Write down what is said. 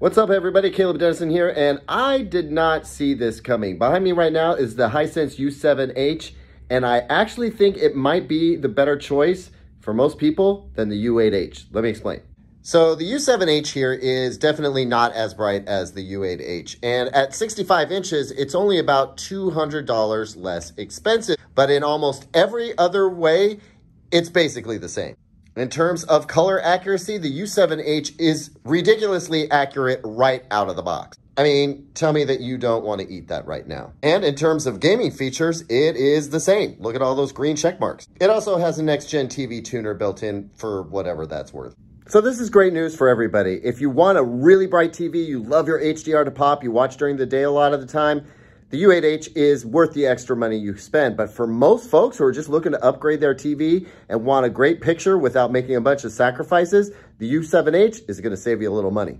What's up everybody, Caleb Dennison here, and I did not see this coming. Behind me right now is the Hisense U7H, and I actually think it might be the better choice for most people than the U8H. Let me explain. So the U7H here is definitely not as bright as the U8H, and at 65 inches, it's only about $200 less expensive, but in almost every other way, it's basically the same. In terms of color accuracy, the U7H is ridiculously accurate right out of the box. I mean, tell me that you don't want to eat that right now. And in terms of gaming features, it is the same. Look at all those green check marks. It also has a next-gen TV tuner built in for whatever that's worth. So this is great news for everybody. If you want a really bright TV, you love your HDR to pop, you watch during the day a lot of the time, the U8H is worth the extra money you spend. But for most folks who are just looking to upgrade their TV and want a great picture without making a bunch of sacrifices, the U7H is going to save you a little money.